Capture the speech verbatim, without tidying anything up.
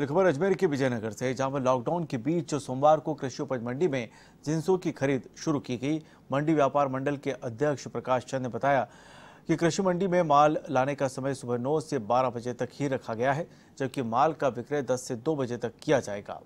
खबर अजमेर के विजयनगर से, जहां पर लॉकडाउन के बीच सोमवार को कृषि उपज मंडी में जिंसों की खरीद शुरू की गई। मंडी व्यापार मंडल के अध्यक्ष प्रकाश चंद ने बताया कि कृषि मंडी में माल लाने का समय सुबह नौ से बारह बजे तक ही रखा गया है, जबकि माल का विक्रय दस से दो बजे तक किया जाएगा।